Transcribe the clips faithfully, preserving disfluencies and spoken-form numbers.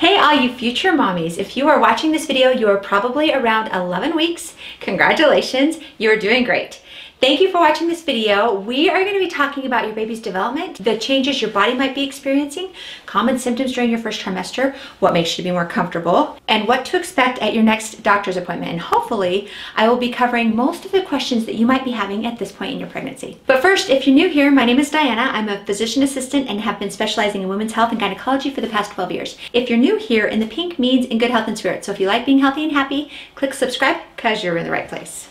Hey all you future mommies, if you are watching this video, you are probably around eleven weeks. Congratulations, you're doing great. Thank you for watching this video. We are going to be talking about your baby's development, the changes your body might be experiencing, common symptoms during your first trimester, what makes you be more comfortable, and what to expect at your next doctor's appointment. And hopefully, I will be covering most of the questions that you might be having at this point in your pregnancy. But first, if you're new here, my name is Diana. I'm a physician assistant and have been specializing in women's health and gynecology for the past twelve years. If you're new here, in the pink means in good health and spirit. So if you like being healthy and happy, click subscribe because you're in the right place.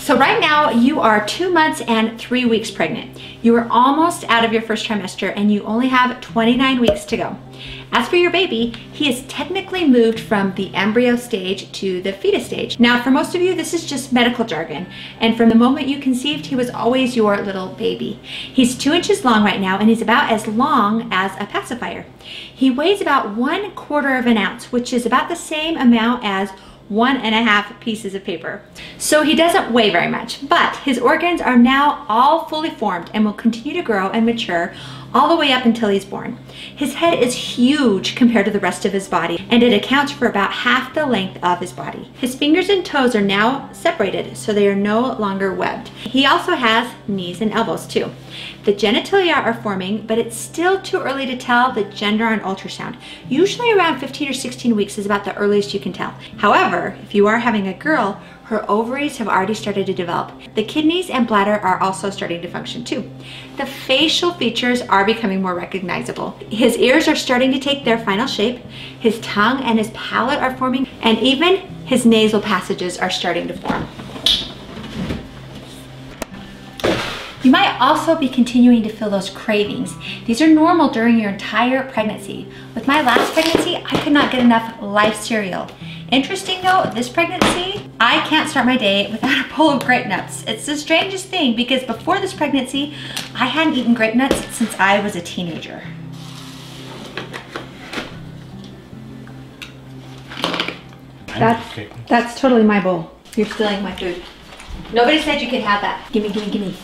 So right now you are two months and three weeks pregnant. You are almost out of your first trimester and you only have twenty-nine weeks to go. As for your baby, he is technically moved from the embryo stage to the fetus stage. Now for most of you, this is just medical jargon. And from the moment you conceived, he was always your little baby. He's two inches long right now and he's about as long as a pacifier. He weighs about one quarter of an ounce, which is about the same amount as one and a half pieces of paper. So he doesn't weigh very much, but his organs are now all fully formed and will continue to grow and mature all the way up until he's born. His head is huge compared to the rest of his body, and it accounts for about half the length of his body. His fingers and toes are now separated, so they are no longer webbed. He also has knees and elbows too. The genitalia are forming, but it's still too early to tell the gender on ultrasound. Usually around fifteen or sixteen weeks is about the earliest you can tell. However, if you are having a girl, her ovaries have already started to develop. The kidneys and bladder are also starting to function too. The facial features are becoming more recognizable. His ears are starting to take their final shape. His tongue and his palate are forming, and even his nasal passages are starting to form. You might also be continuing to feel those cravings. These are normal during your entire pregnancy. With my last pregnancy, I could not get enough life cereal. Interesting though, this pregnancy, I can't start my day without a bowl of grape nuts. It's the strangest thing because before this pregnancy, I hadn't eaten grape nuts since I was a teenager. That's, that's totally my bowl. You're stealing my food. Nobody said you could have that. Gimme, gimme, gimme.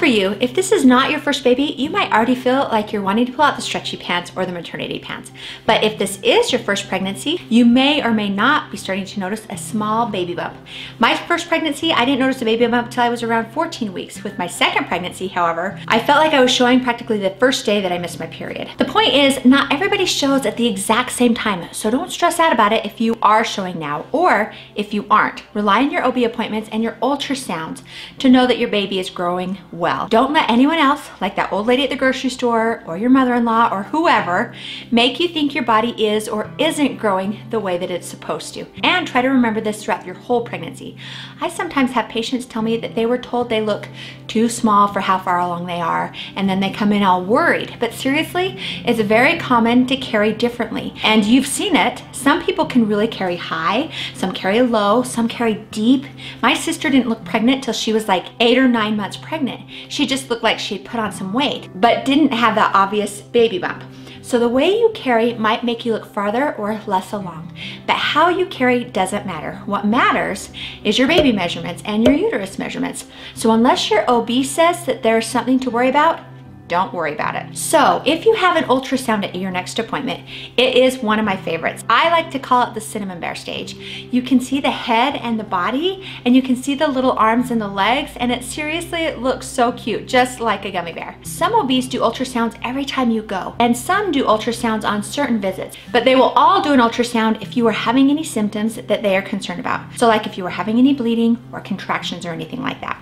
For you, if this is not your first baby, you might already feel like you're wanting to pull out the stretchy pants or the maternity pants. But if this is your first pregnancy, you may or may not be starting to notice a small baby bump. My first pregnancy, I didn't notice a baby bump until I was around fourteen weeks. With my second pregnancy, however, I felt like I was showing practically the first day that I missed my period. The point is, not everybody shows at the exact same time, so don't stress out about it if you are showing now or if you aren't. Rely on your O B appointments and your ultrasounds to know that your baby is growing well. Don't let anyone else, like that old lady at the grocery store or your mother-in-law or whoever, make you think your body is or isn't growing the way that it's supposed to. And try to remember this throughout your whole pregnancy. I sometimes have patients tell me that they were told they look too small for how far along they are, and then they come in all worried. But seriously, it's very common to carry differently. And you've seen it. Some people can really carry high, some carry low, some carry deep. My sister didn't look pregnant till she was like eight or nine months pregnant. She just looked like she had put on some weight, but didn't have that obvious baby bump. So the way you carry might make you look farther or less along, but how you carry doesn't matter. What matters is your baby measurements and your uterus measurements. So unless your O B says that there's something to worry about, don't worry about it. So if you have an ultrasound at your next appointment, it is one of my favorites. I like to call it the cinnamon bear stage. You can see the head and the body, and you can see the little arms and the legs, and it seriously, it looks so cute, just like a gummy bear. Some O Bs do ultrasounds every time you go, and some do ultrasounds on certain visits, but they will all do an ultrasound if you are having any symptoms that they are concerned about. So like if you were having any bleeding or contractions or anything like that.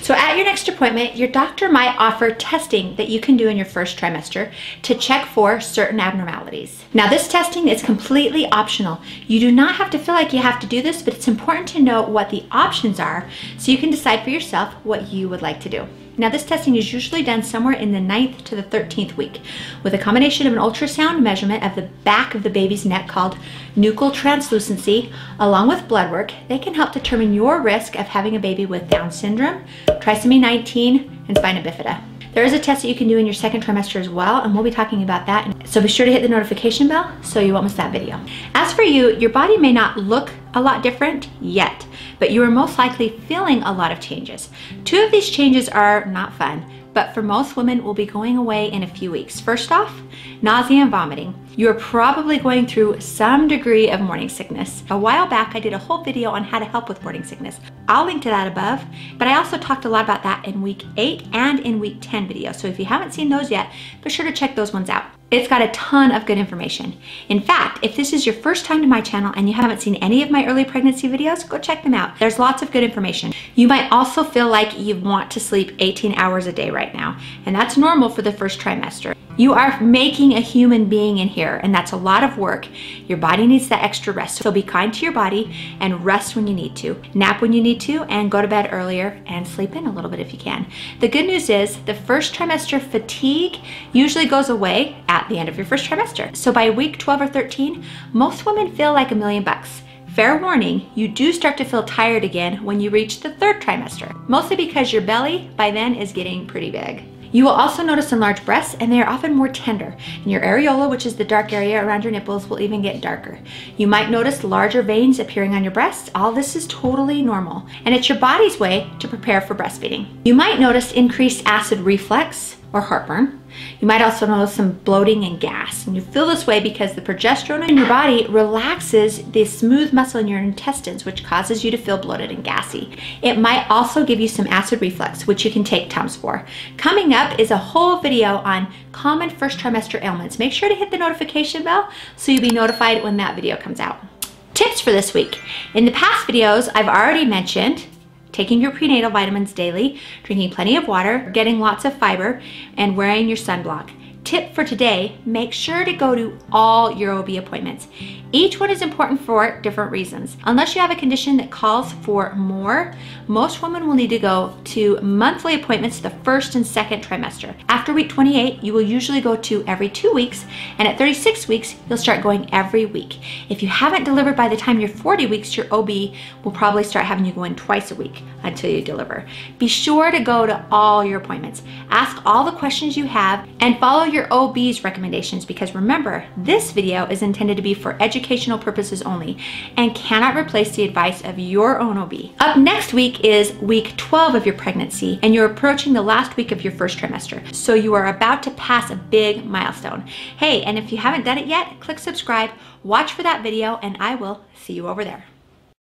So at your next appointment, your doctor might offer testing that you can do in your first trimester to check for certain abnormalities. Now this testing is completely optional. You do not have to feel like you have to do this, but it's important to know what the options are so you can decide for yourself what you would like to do. Now this testing is usually done somewhere in the ninth to the thirteenth week with a combination of an ultrasound measurement of the back of the baby's neck called nuchal translucency along with blood work. They can help determine your risk of having a baby with Down syndrome, trisomy nineteen, and spina bifida. There is a test that you can do in your second trimester as well, and we'll be talking about that. So be sure to hit the notification bell so you won't miss that video. As for you, your body may not look a lot different yet, but you are most likely feeling a lot of changes. Two of these changes are not fun, but for most women will be going away in a few weeks. First off, nausea and vomiting. You are probably going through some degree of morning sickness. A while back, I did a whole video on how to help with morning sickness. I'll link to that above, but I also talked a lot about that in week eight and in week ten videos. So if you haven't seen those yet, be sure to check those ones out. It's got a ton of good information. In fact, if this is your first time to my channel and you haven't seen any of my early pregnancy videos, go check them out. There's lots of good information. You might also feel like you want to sleep eighteen hours a day right now, and that's normal for the first trimester. You are making a human being in here, and that's a lot of work. Your body needs that extra rest, so be kind to your body and rest when you need to. Nap when you need to, and go to bed earlier and sleep in a little bit if you can. The good news is the first trimester fatigue usually goes away at the end of your first trimester. So by week twelve or thirteen, most women feel like a million bucks. Fair warning, you do start to feel tired again when you reach the third trimester, mostly because your belly by then is getting pretty big. You will also notice enlarged breasts, and they are often more tender. And your areola, which is the dark area around your nipples, will even get darker. You might notice larger veins appearing on your breasts. All this is totally normal, and it's your body's way to prepare for breastfeeding. You might notice increased acid reflux or heartburn. You might also notice some bloating and gas, and you feel this way because the progesterone in your body relaxes the smooth muscle in your intestines, which causes you to feel bloated and gassy. It might also give you some acid reflux, which you can take Tums for. Coming up is a whole video on common first trimester ailments. Make sure to hit the notification bell so you'll be notified when that video comes out. Tips for this week. In the past videos, I've already mentioned taking your prenatal vitamins daily, drinking plenty of water, getting lots of fiber, and wearing your sunblock. Tip for today, make sure to go to all your O B appointments. Each one is important for different reasons. Unless you have a condition that calls for more, most women will need to go to monthly appointments the first and second trimester. After week twenty-eight, you will usually go to every two weeks, and at thirty-six weeks, you'll start going every week. If you haven't delivered by the time you're forty weeks, your O B will probably start having you go in twice a week until you deliver. Be sure to go to all your appointments. Ask all the questions you have and follow your O B's recommendations, because remember, this video is intended to be for education educational purposes only and cannot replace the advice of your own O B. Up next week is week twelve of your pregnancy, and you're approaching the last week of your first trimester. So you are about to pass a big milestone. Hey, and if you haven't done it yet, click subscribe, watch for that video, and I will see you over there.